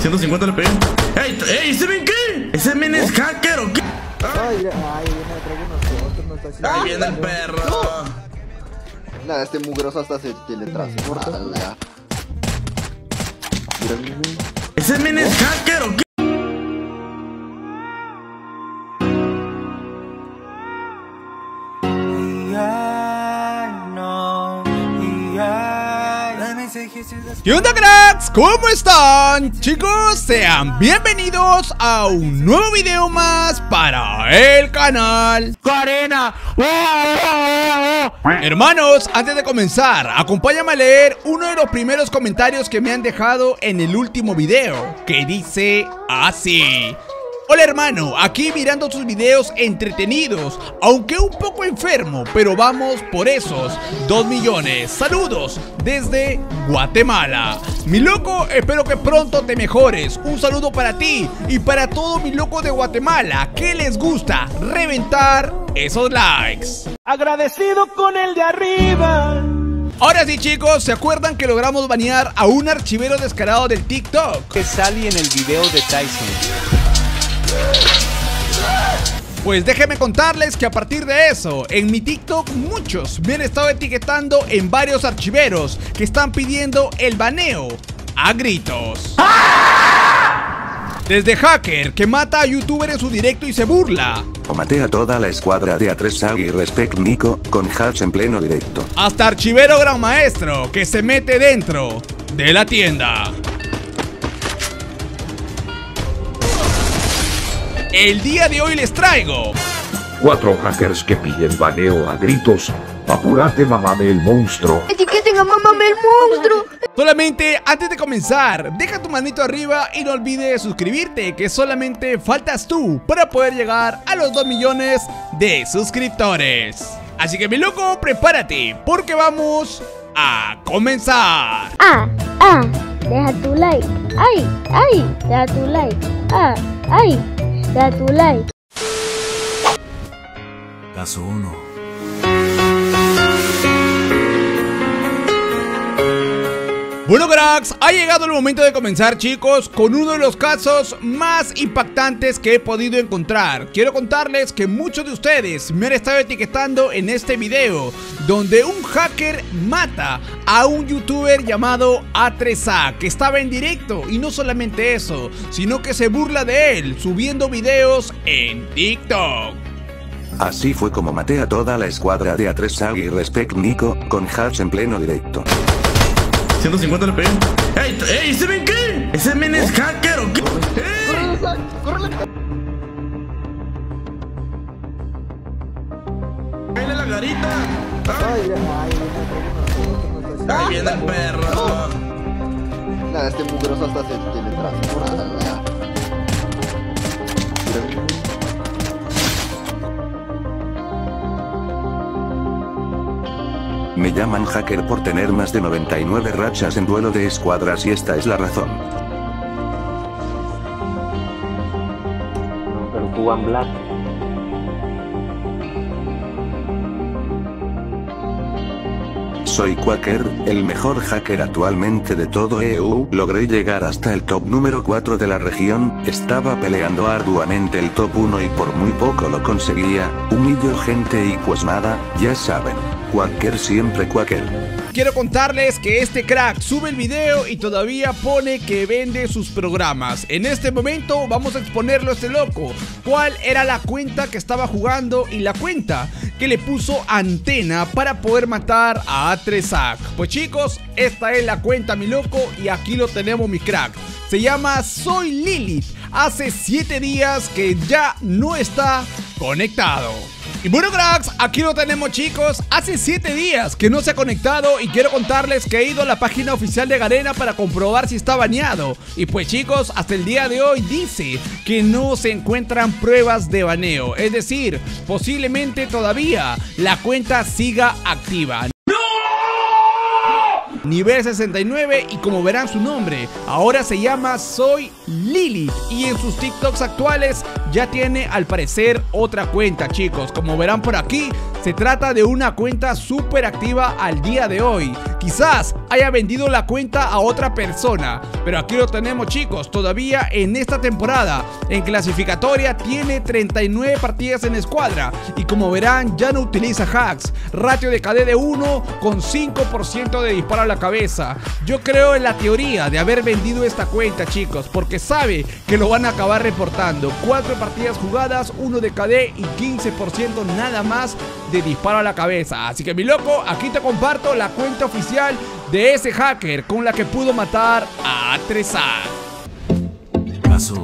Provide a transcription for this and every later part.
150 le pegué. ¡Ey! ¡Ey! ¿Ese men qué? ¿Ese men es hacker o qué? Ay, viene otro, no. Ahí viene el perro. Nada, este mugroso hasta se teletransporta. ¿Ese men es hacker o qué? ¿Qué onda, cracks? ¿Cómo están? Chicos, sean bienvenidos a un nuevo video más para el canal Garena. Hermanos, antes de comenzar, acompáñame a leer uno de los primeros comentarios que me han dejado en el último video, que dice así: hola hermano, aquí mirando tus videos entretenidos, aunque un poco enfermo, pero vamos por esos 2 millones. Saludos desde Guatemala. Mi loco, espero que pronto te mejores. Un saludo para ti y para todo mi loco de Guatemala, que les gusta reventar esos likes. Agradecido con el de arriba. Ahora sí, chicos, ¿se acuerdan que logramos banear a un archivero descarado del TikTok? Que sale en el video de Tyson. Pues déjenme contarles que a partir de eso, en mi TikTok muchos me han estado etiquetando en varios archiveros que están pidiendo el baneo a gritos. Desde hacker que mata a youtuber en su directo y se burla, o maté a toda la escuadra de A3SAG y Respect Nico con hats en pleno directo, hasta archivero gran maestro que se mete dentro de la tienda. El día de hoy les traigo 4 hackers que piden baneo a gritos. Apúrate, mamá del monstruo. Etiqueten a mamá del monstruo. Solamente antes de comenzar, deja tu manito arriba y no olvides suscribirte, que solamente faltas tú para poder llegar a los 2 millones de suscriptores. Así que mi loco, prepárate, porque vamos a comenzar. Deja tu like. Ay, ay, deja tu like. Ah, ay. Da tu like. Caso 1. Bueno, cracks, ha llegado el momento de comenzar, chicos, con uno de los casos más impactantes que he podido encontrar. Quiero contarles que muchos de ustedes me han estado etiquetando en este video, donde un hacker mata a un youtuber llamado A3A, que estaba en directo, y no solamente eso, sino que se burla de él subiendo videos en TikTok. Así fue como maté a toda la escuadra de A3A y Respect Nico con hats en pleno directo. 150 le pegué. ¡Ey! ¡Ey! ¿Ese men qué? ¿Ese men es hacker o qué? ¡Ey! ¡Córrele! ¡Cállale la garita! ¡Ahí viene el perro! Nada, este mugroso hasta se teletransporta. Me llaman hacker por tener más de 99 rachas en duelo de escuadras, y esta es la razón. Pero tú, Black. Soy Quacker, el mejor hacker actualmente de todo EU. Logré llegar hasta el top número 4 de la región, estaba peleando arduamente el top 1 y por muy poco lo conseguía. Humillo gente y pues nada, ya saben, Quacker siempre Quacker. Quiero contarles que este crack sube el video y todavía pone que vende sus programas. En este momento vamos a exponerlo a este loco. ¿Cuál era la cuenta que estaba jugando y la cuenta que le puso antena para poder matar a A3SAG? Pues chicos, esta es la cuenta, mi loco, y aquí lo tenemos, mi crack. Se llama Soy Lilith. Hace 7 días que ya no está conectado. Y bueno, cracks, aquí lo tenemos, chicos. Hace 7 días que no se ha conectado, y quiero contarles que he ido a la página oficial de Garena para comprobar si está baneado. Y pues chicos, hasta el día de hoy dice que no se encuentran pruebas de baneo. Es decir, posiblemente todavía la cuenta siga activa. Nivel 69, y como verán su nombre, ahora se llama Soy Lilith, y en sus TikToks actuales ya tiene al parecer otra cuenta, chicos. Como verán por aquí, se trata de una cuenta súper activa al día de hoy, Quizás haya vendido la cuenta a otra persona. Pero aquí lo tenemos, chicos. Todavía en esta temporada, en clasificatoria, tiene 39 partidas en escuadra. Y como verán, ya no utiliza hacks. Ratio de KD de 1 con 5% de disparo a la cabeza. Yo creo en la teoría de haber vendido esta cuenta, chicos, porque sabe que lo van a acabar reportando. 4 partidas jugadas, 1 de KD y 15% nada más de disparo a la cabeza. Así que, mi loco, aquí te comparto la cuenta oficial de ese hacker con la que pudo matar a A3SAG. Casos.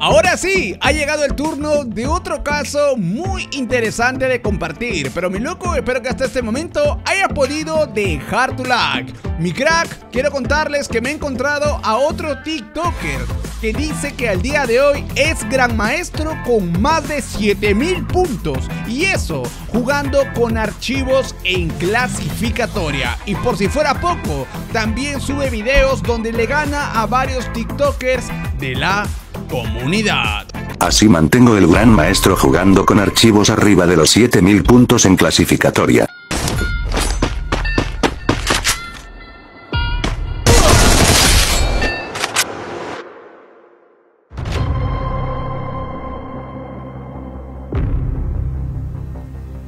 Ahora sí, ha llegado el turno de otro caso muy interesante de compartir. Pero mi loco, espero que hasta este momento hayas podido dejar tu like. Mi crack, quiero contarles que me he encontrado a otro TikToker que dice que al día de hoy es gran maestro con más de 7000 puntos. Y eso jugando con archivos en clasificatoria. Y por si fuera poco, también sube videos donde le gana a varios TikTokers de la comunidad. Así mantengo el gran maestro jugando con archivos arriba de los 7000 puntos en clasificatoria.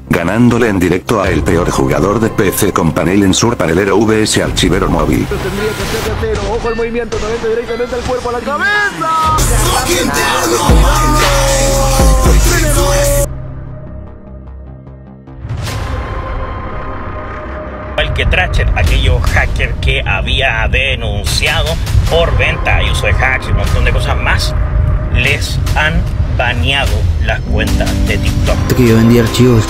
Ganándole en directo a el peor jugador de PC con panel en sur panelero VS archivero móvil. Tendría que ser gatero. Ojo al movimiento, talento directamente al cuerpo, a la cabeza. El que Tracher, aquello hacker que había denunciado por venta y uso de hacks y un montón de cosas más, les han baneado las cuentas de TikTok. Que yo vendí archivos.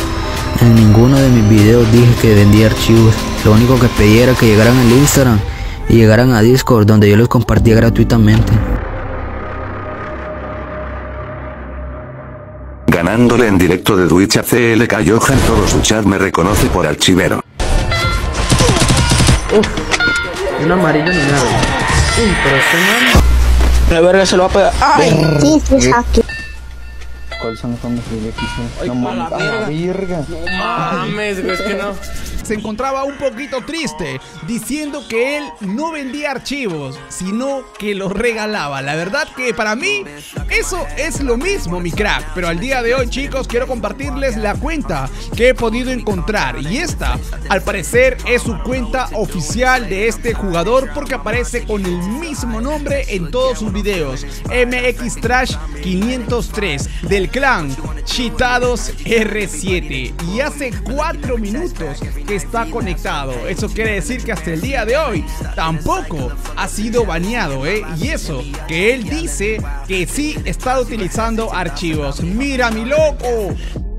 En ninguno de mis videos dije que vendía archivos. Lo único que pedí era que llegaran al Instagram y llegaran a Discord, donde yo los compartía gratuitamente. Ganándole en directo de Twitch a CLK, Yohan, todo su chat me reconoce por archivero. Uf, un amarillo ni nada. Impresionante. La verga se lo va a pegar. ¡Ay! No mames, es que no. Se encontraba un poquito triste, diciendo que él no vendía archivos, sino que los regalaba. La verdad que para mí eso es lo mismo, mi crack. Pero al día de hoy, chicos, quiero compartirles la cuenta que he podido encontrar. Y esta, al parecer, es su cuenta oficial de este jugador, porque aparece con el mismo nombre en todos sus videos. MXTrash 503 del clan Chitados R7, y hace 4 minutos que está conectado. Eso quiere decir que hasta el día de hoy tampoco ha sido baneado, y eso que él dice que sí está utilizando archivos. Mira, mi loco,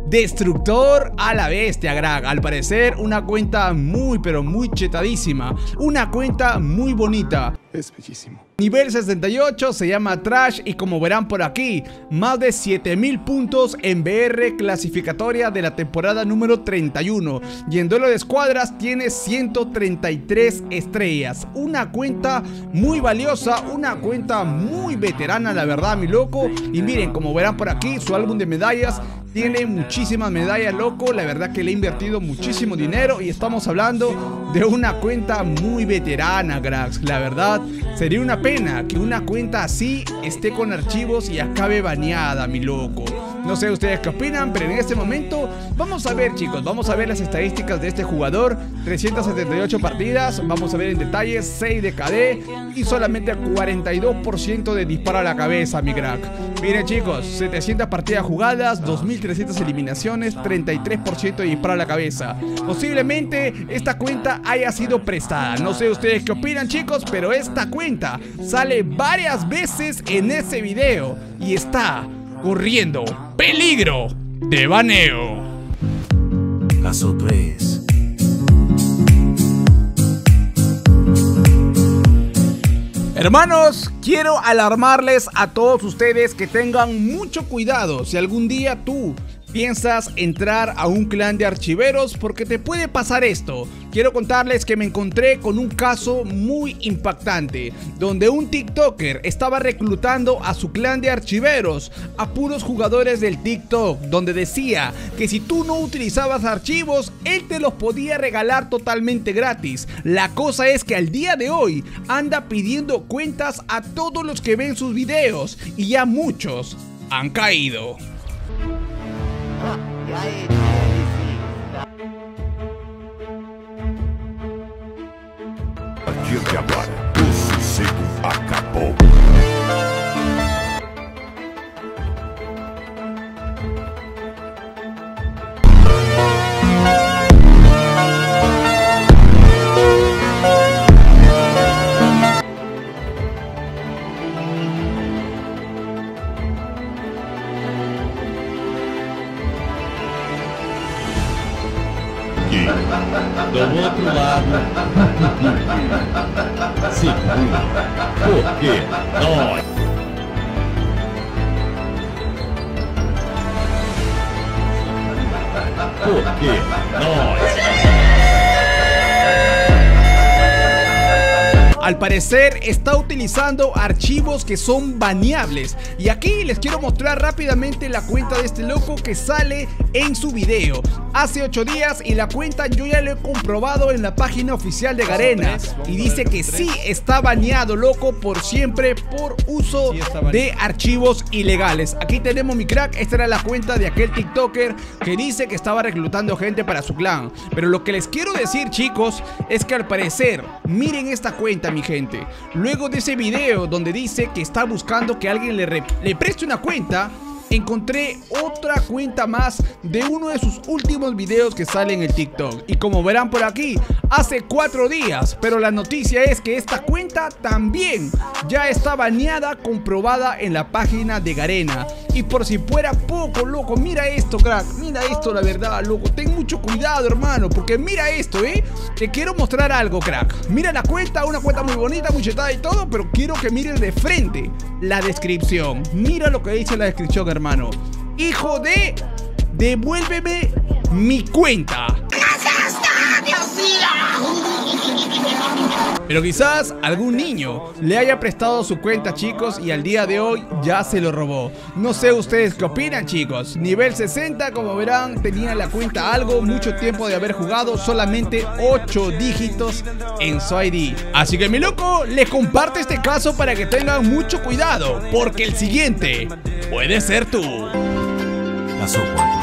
destructor a la bestia, Grag. Al parecer una cuenta muy pero muy chetadísima, una cuenta muy bonita. Es bellísimo. Nivel 68, se llama Trash, y como verán por aquí, más de 7000 puntos en BR clasificatoria de la temporada número 31. Y en duelo de escuadras tiene 133 estrellas. Una cuenta muy valiosa, una cuenta muy veterana, la verdad, mi loco. Y miren, como verán por aquí, su álbum de medallas tiene muchísimas medallas, loco. La verdad que le he invertido muchísimo dinero, y estamos hablando de una cuenta muy veterana, Grax. La verdad, sería una pena que una cuenta así esté con archivos y acabe baneada, mi loco. No sé ustedes qué opinan, pero en este momento vamos a ver, chicos, vamos a ver las estadísticas de este jugador. 378 partidas, vamos a ver en detalle, 6 de KD y solamente 42% de disparo a la cabeza, mi crack. Miren, chicos, 700 partidas jugadas, 2300 eliminaciones, 33% de disparo a la cabeza. Posiblemente esta cuenta haya sido prestada, no sé ustedes qué opinan, chicos, pero esta cuenta sale varias veces en ese video y está corriendo peligro de baneo. Caso 3. Hermanos, quiero alarmarles a todos ustedes que tengan mucho cuidado si algún día tú piensas entrar a un clan de archiveros, porque te puede pasar esto. Quiero contarles que me encontré con un caso muy impactante, donde un TikToker estaba reclutando a su clan de archiveros, a puros jugadores del TikTok, donde decía que si tú no utilizabas archivos, él te los podía regalar totalmente gratis. La cosa es que al día de hoy anda pidiendo cuentas a todos los que ven sus videos, y ya muchos han caído. Acabó. Do outro lado, segura, porque nós. Porque nós. Al parecer está utilizando archivos que son baneables, y aquí les quiero mostrar rápidamente la cuenta de este loco que sale en su video hace 8 días, y la cuenta yo ya lo he comprobado en la página oficial de Garena y dice que sí está baneado, loco, por siempre por uso de archivos ilegales. Aquí tenemos mi crack, esta era la cuenta de aquel TikToker que dice que estaba reclutando gente para su clan, pero lo que les quiero decir, chicos, es que al parecer, miren esta cuenta, mi gente, luego de ese video donde dice que está buscando que alguien le preste una cuenta, encontré otra cuenta más de uno de sus últimos videos que sale en el TikTok, y como verán por aquí, hace 4 días, pero la noticia es que esta cuenta también ya está baneada, comprobada en la página de Garena. Y por si fuera poco, loco, mira esto, crack, mira esto, la verdad, loco, ten mucho cuidado, hermano, porque mira esto, te quiero mostrar algo, crack. Mira la cuenta, una cuenta muy bonita, muy chetada y todo, pero quiero que mires de frente la descripción. Mira lo que dice la descripción, hermano. Hijo de, devuélveme mi cuenta. Pero quizás algún niño le haya prestado su cuenta, chicos, y al día de hoy ya se lo robó. No sé ustedes qué opinan, chicos. Nivel 60, como verán, tenía la cuenta algo, mucho tiempo de haber jugado, solamente 8 dígitos en su ID. Así que, mi loco, les comparto este caso para que tengan mucho cuidado, porque el siguiente puede ser tú. Caso 4.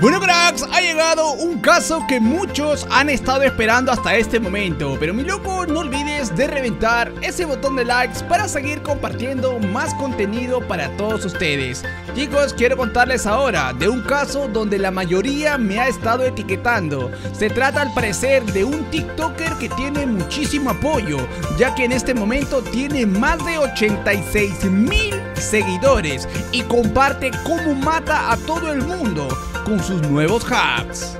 Bueno, cracks, ha llegado un caso que muchos han estado esperando hasta este momento, pero mi loco, no olvides de reventar ese botón de likes para seguir compartiendo más contenido para todos ustedes. Chicos, quiero contarles ahora de un caso donde la mayoría me ha estado etiquetando. Se trata al parecer de un TikToker que tiene muchísimo apoyo, ya que en este momento tiene más de 86.000 seguidores y comparte cómo mata a todo el mundo con sus nuevos hacks.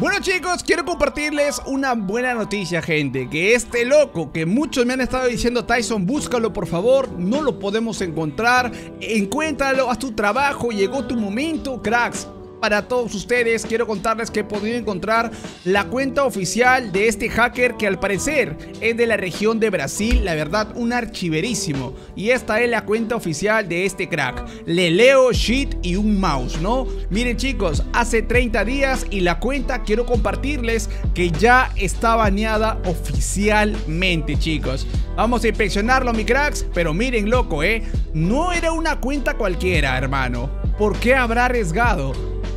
Bueno, chicos, quiero compartirles una buena noticia, gente, que este loco que muchos me han estado diciendo, Tyson, búscalo por favor, no lo podemos encontrar, encuéntralo, haz tu trabajo, llegó tu momento, cracks. para todos ustedes, quiero contarles que he podido encontrar la cuenta oficial de este hacker que al parecer es de la región de Brasil, la verdad un archiverísimo. Y esta es la cuenta oficial de este crack, le leo shit y un mouse, ¿no? Miren chicos, hace 30 días y la cuenta quiero compartirles que ya está baneada oficialmente, chicos. Vamos a inspeccionarlo, mi cracks, pero miren, loco, no era una cuenta cualquiera, hermano. ¿Por qué habrá arriesgado?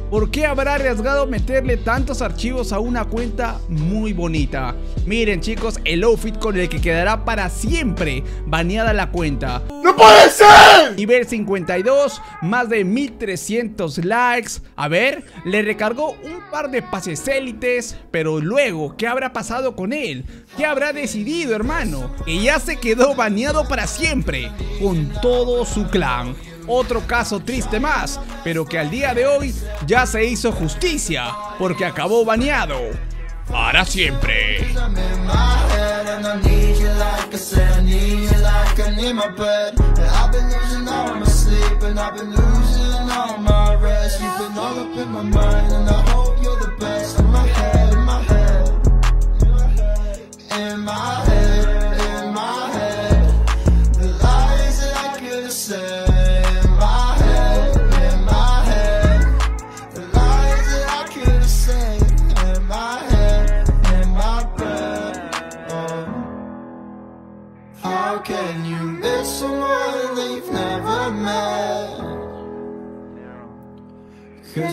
¿Por qué habrá arriesgado meterle tantos archivos a una cuenta muy bonita? Miren chicos, el outfit con el que quedará para siempre baneada la cuenta. ¡No puede ser! Nivel 52, más de 1300 likes. A ver, le recargó un par de pases élites, pero luego, ¿qué habrá pasado con él? ¿Qué habrá decidido, hermano? Que ya se quedó baneado para siempre, con todo su clan. Otro caso triste más, pero que al día de hoy ya se hizo justicia, porque acabó baneado para siempre. Can you miss someone that you've never met?